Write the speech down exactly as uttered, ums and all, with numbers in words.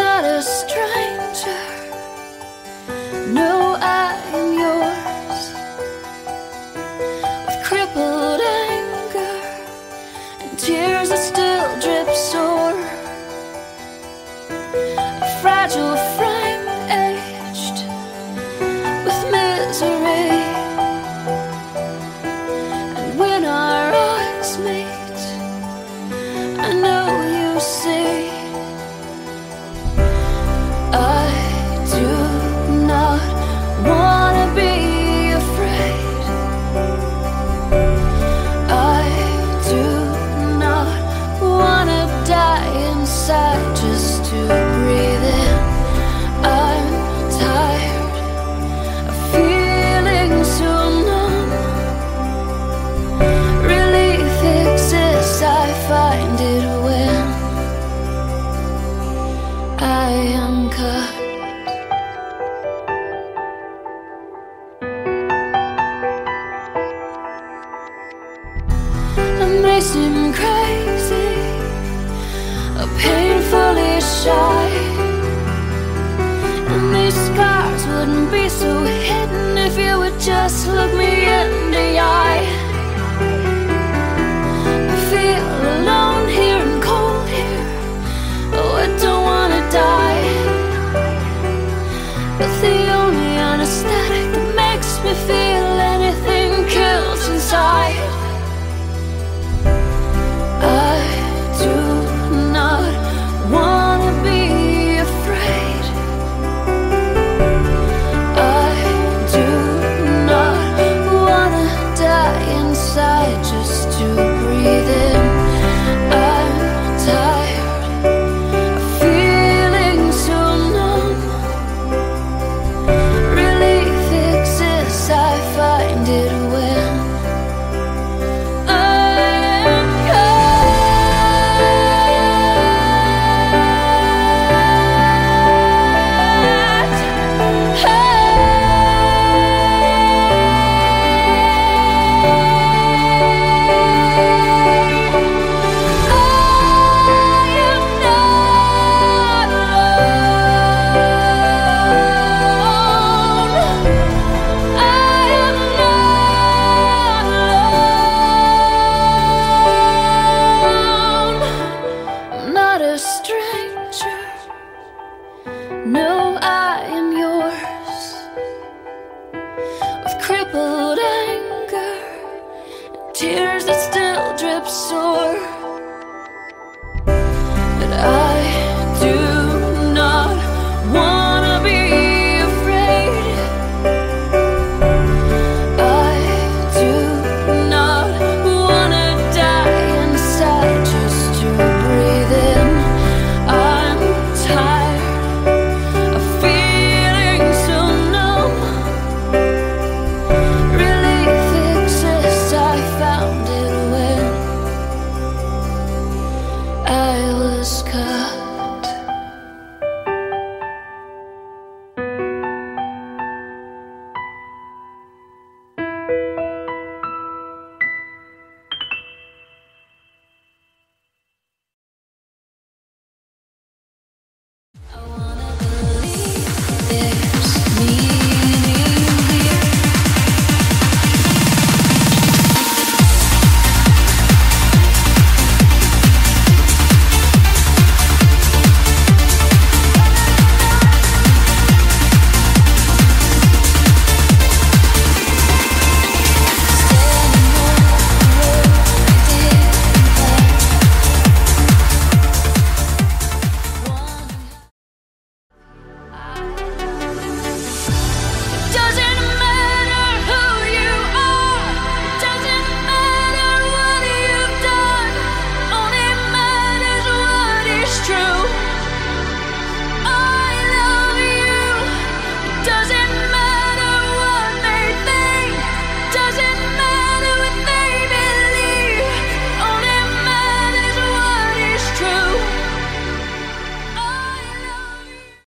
not a stranger. No, I am yours. With crippled anger and tears that still drip sore, a fragile frame aged with misery. And when our eyes meet, I know you see. Just to breathe in. I'm tired of feeling so numb. Relief exists, I find it when I am cut. I may seem crazy, painfully shy, and these scars wouldn't be so hidden if you would just look me in the eye. I feel alone here and cold here. Oh, I don't wanna die, but the only anesthetic that makes me feel anything kills inside. No, I am yours. With crippled anger and tears that still drip sore, but I